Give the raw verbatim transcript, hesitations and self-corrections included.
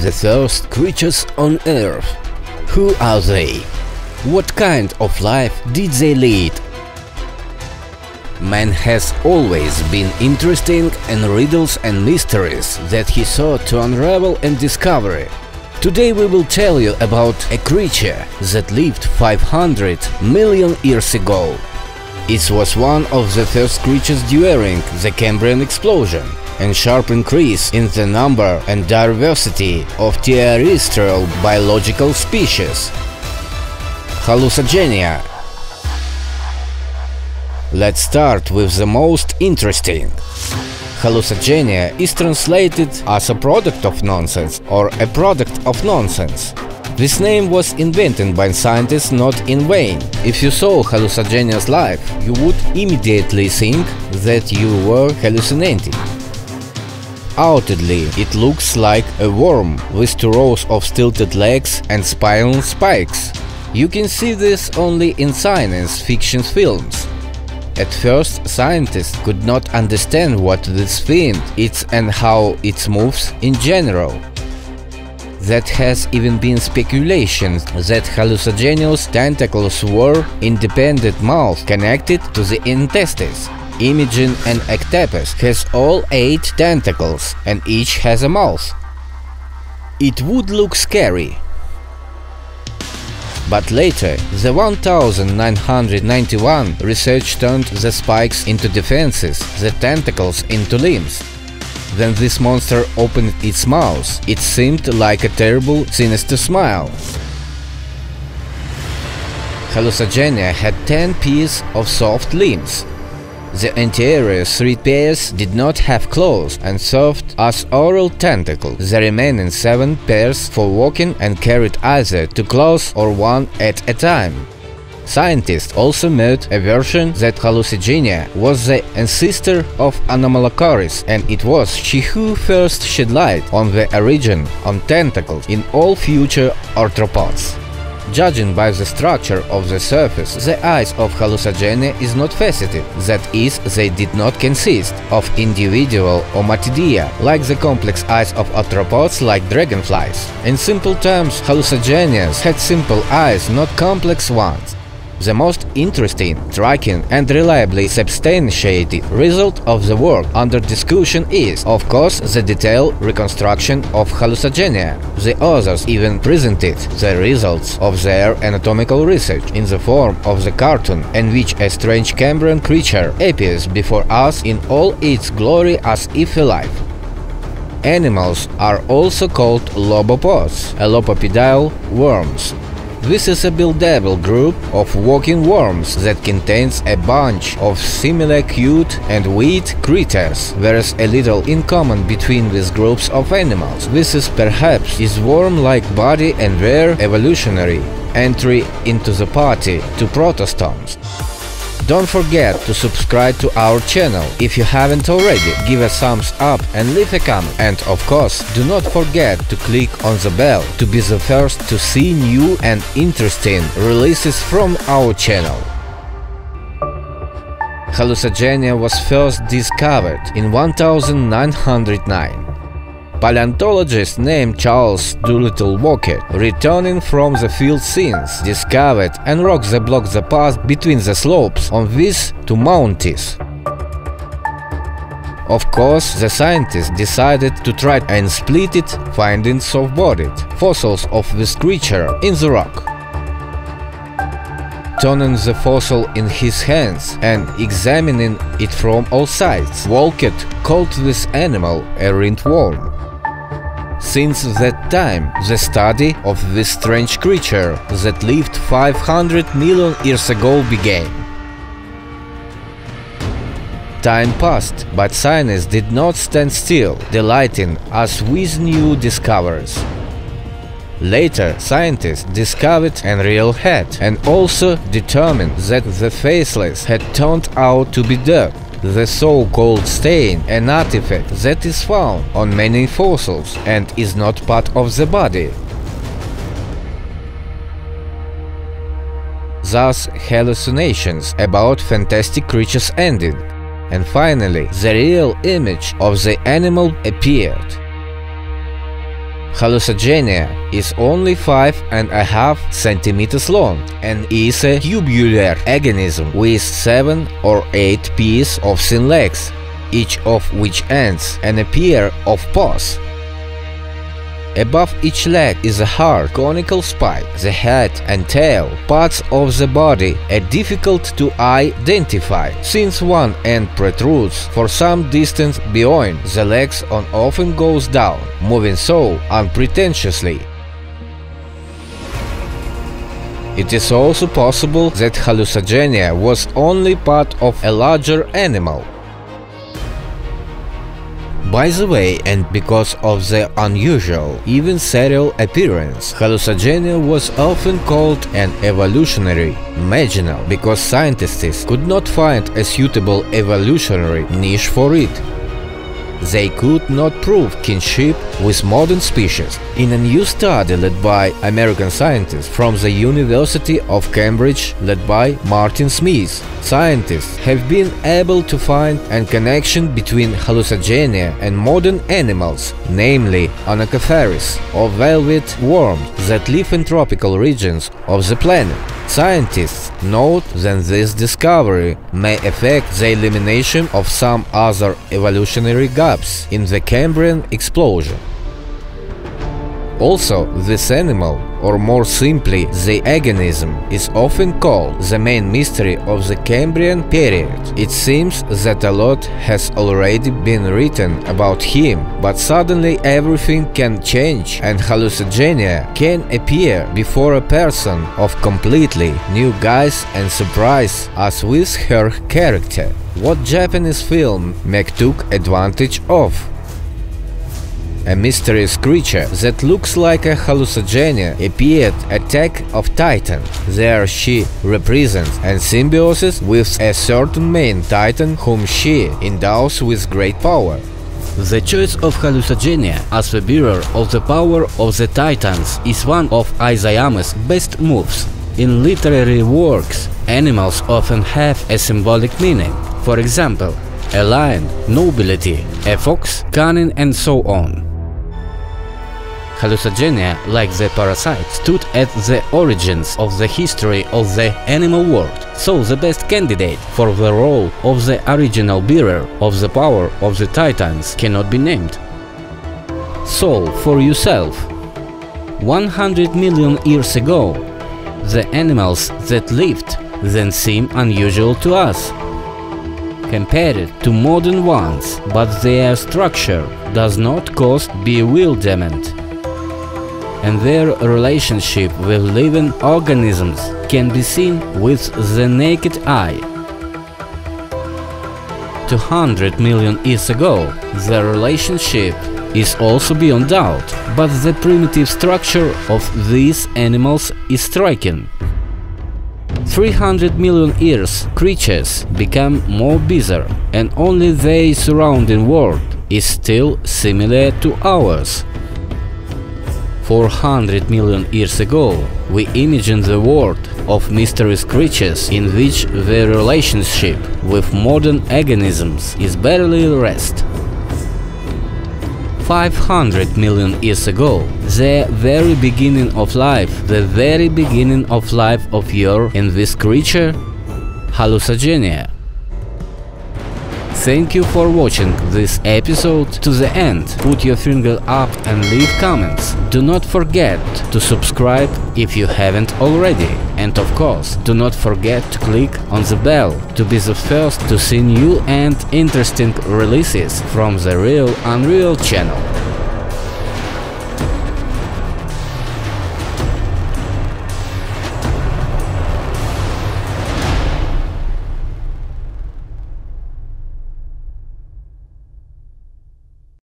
the first creatures on Earth. Who are they? What kind of life did they lead? Man has always been interested in riddles and mysteries that he sought to unravel and discover. Today we will tell you about a creature that lived five hundred million years ago. It was one of the first creatures during the Cambrian explosion, and sharp increase in the number and diversity of terrestrial biological species. Hallucigenia. Let's start with the most interesting. Hallucigenia is translated as a product of nonsense or a product of nonsense. This name was invented by scientists not in vain. If you saw hallucigenia's life, you would immediately think that you were hallucinating. Outwardly, it looks like a worm with two rows of tilted legs and spinal spikes. You can see this only in science fiction films. At first, scientists could not understand what this thing is and how it moves in general. That has even been speculations that hallucigenia's tentacles were independent mouths connected to the intestines. Imogen and Ectopus has all eight tentacles and each has a mouth. It would look scary. But later, the one thousand nine hundred ninety-one research turned the spikes into defenses, the tentacles into limbs. When this monster opened its mouth, it seemed like a terrible, sinister smile. Hallucigenia had ten pairs of soft limbs. The anterior three pairs did not have claws and served as oral tentacles. The remaining seven pairs for walking and carried either two claws or one at a time. Scientists also made a version that Hallucigenia was the ancestor of Anomalocaris, and it was she who first shed light on the origin of tentacles in all future arthropods. Judging by the structure of the surface, the eyes of Hallucigenia is not faceted, that is, they did not consist of individual ommatidia, like the complex eyes of arthropods like dragonflies. In simple terms, Hallucigenia had simple eyes, not complex ones. The most interesting, striking and reliably substantiated result of the work under discussion is, of course, the detailed reconstruction of Hallucigenia. The authors even presented the results of their anatomical research in the form of the cartoon in which a strange Cambrian creature appears before us in all its glory as if alive. Animals are also called lobopods, a lobopodal worms. This is a buildable group of walking worms that contains a bunch of similar cute and weird creatures. There is a little in common between these groups of animals. This is perhaps its worm-like body and their evolutionary entry into the party to protostomes. Don't forget to subscribe to our channel if you haven't already, give a thumbs up and leave a comment. And of course, do not forget to click on the bell to be the first to see new and interesting releases from our channel. Hallucigenia was first discovered in one thousand nine hundred nine. Paleontologist named Charles Doolittle Walcott, returning from the field since, discovered and rock that blocked the path between the slopes on these two mountains. Of course, the scientists decided to try and split it, finding soft-bodied fossils of this creature in the rock. Turning the fossil in his hands and examining it from all sides, Walcott called this animal a rindworm. Since that time, the study of this strange creature that lived five hundred million years ago began. Time passed, but science did not stand still, delighting us with new discoveries. Later, scientists discovered a real head and also determined that the faceless had turned out to be dirt. The so-called stain, an artifact that is found on many fossils and is not part of the body. Thus, hallucinations about fantastic creatures ended, and finally the real image of the animal appeared. Hallucigenia is only five and a half centimeters long and is a tubular organism with seven or eight pairs of thin legs, each of which ends and a pair of paws. Above each leg is a hard, conical spike. The head and tail, parts of the body, are difficult to identify, since one end protrudes for some distance beyond the legs and often goes down, moving so unpretentiously. It is also possible that Hallucigenia was only part of a larger animal. By the way, and because of their unusual, even serial appearance, Hallucigenia was often called an evolutionary marginal, because scientists could not find a suitable evolutionary niche for it. They could not prove kinship with modern species. In a new study led by American scientists from the University of Cambridge, led by Martin Smith, scientists have been able to find a connection between Hallucigenia and modern animals, namely Onychophorans, or velvet worms that live in tropical regions of the planet. Scientists note that this discovery may affect the elimination of some other evolutionary gaps in the Cambrian explosion. Also, this animal, or more simply the organism, is often called the main mystery of the Cambrian period. It seems that a lot has already been written about him, but suddenly everything can change and Hallucigenia can appear before a person of completely new guise and surprise us with her character. What Japanese film make took advantage of? A mysterious creature that looks like a hallucigenia appeared in Attack of Titan. There she represents a symbiosis with a certain main titan whom she endows with great power. The choice of Hallucigenia as the bearer of the power of the titans is one of Isayama's best moves. In literary works, animals often have a symbolic meaning. For example, a lion, nobility, a fox, cunning, and so on. Hallucigenia, like the parasite, stood at the origins of the history of the animal world, so the best candidate for the role of the original bearer of the power of the titans cannot be named. Solve for yourself. one hundred million years ago, the animals that lived then seem unusual to us, compared to modern ones, but their structure does not cause bewilderment, and their relationship with living organisms can be seen with the naked eye. two hundred million years ago, the relationship is also beyond doubt, but the primitive structure of these animals is striking. three hundred million years creatures become more bizarre, and only their surrounding world is still similar to ours. four hundred million years ago, we imagined the world of mysterious creatures in which their relationship with modern organisms is barely rest. five hundred million years ago, the very beginning of life, the very beginning of life of your and this creature, Hallucigenia. Thank you for watching this episode to the end. Put your finger up and leave comments. Do not forget to subscribe if you haven't already. And of course, do not forget to click on the bell to be the first to see new and interesting releases from the Real Unreal channel.